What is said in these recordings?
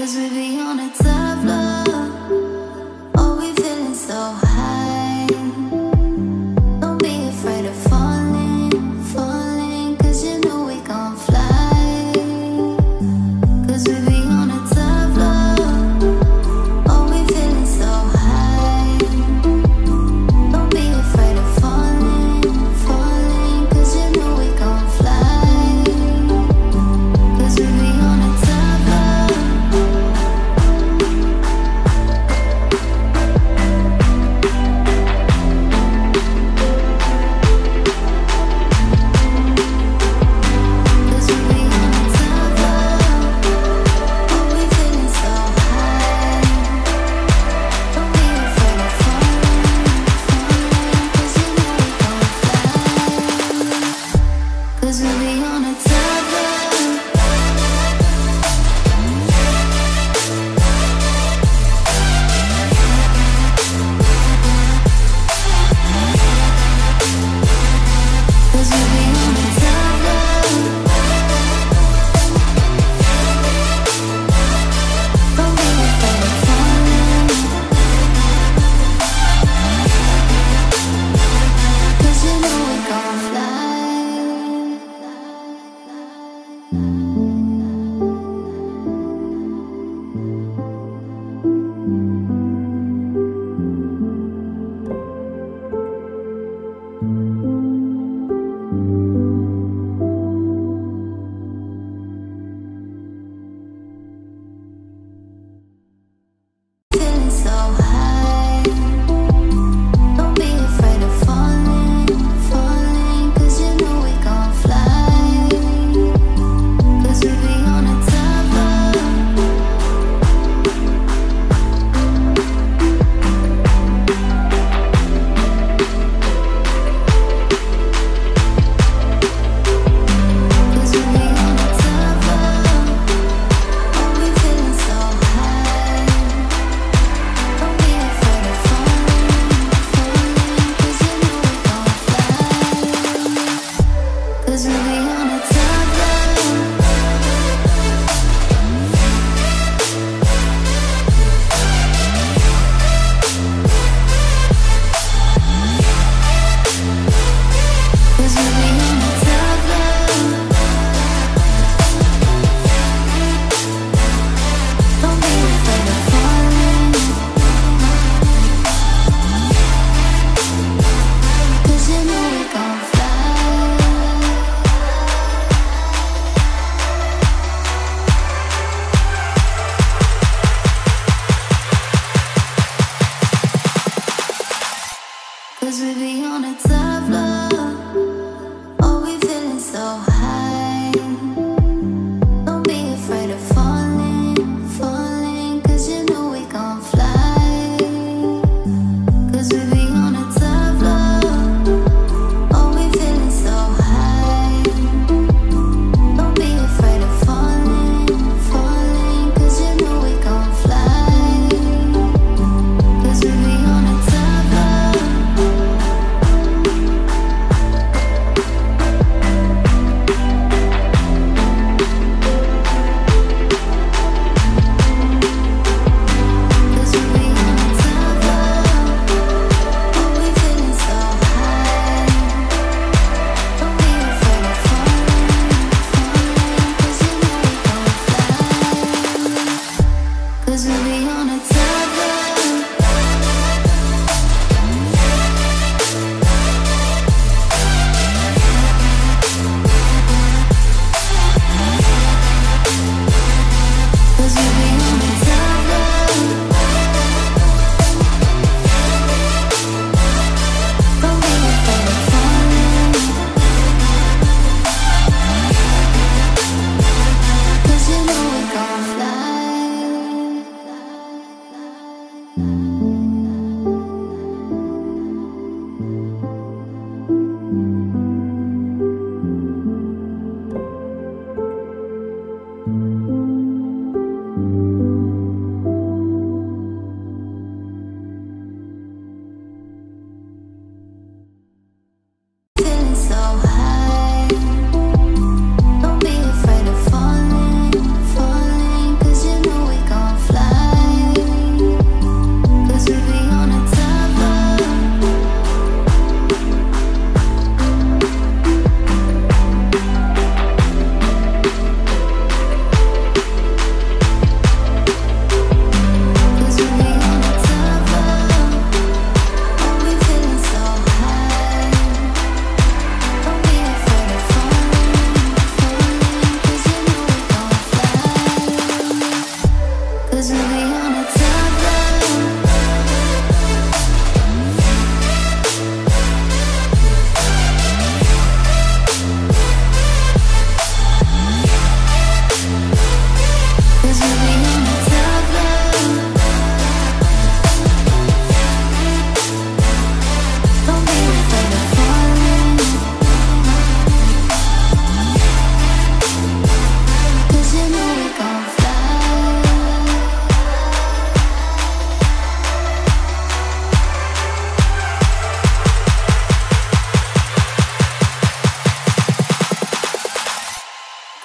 Cause we be on a tough love. Oh, we feeling so high. Don't be afraid of falling, falling. Cause you know we gon' fly. Cause we be on a tough love. Oh, we feeling so high. Don't be afraid of falling, falling. Cause you know we gon' fly. Cause we be on a tough love. Cause we'll be on a tough love.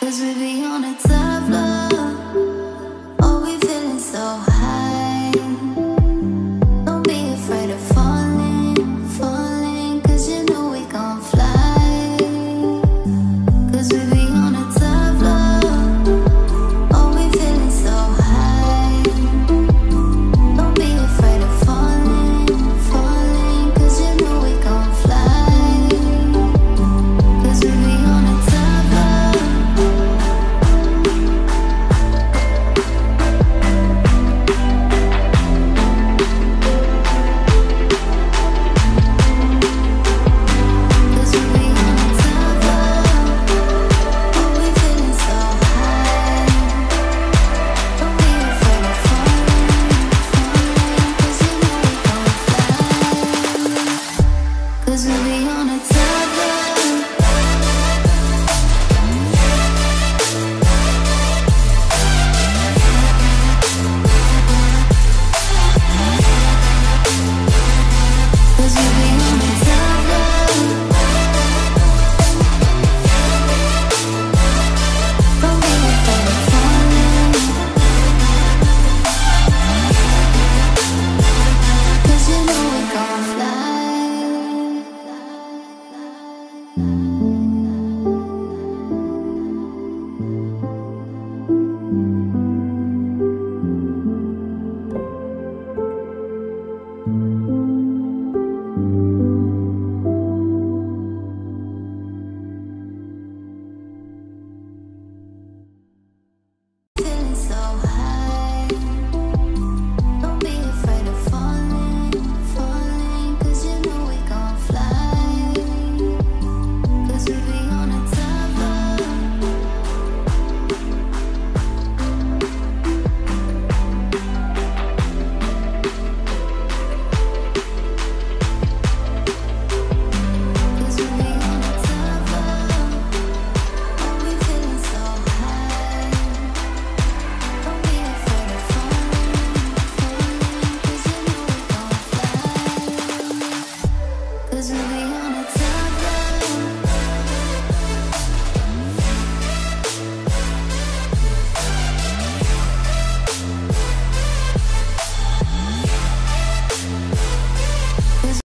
'Cause we'll be on a time.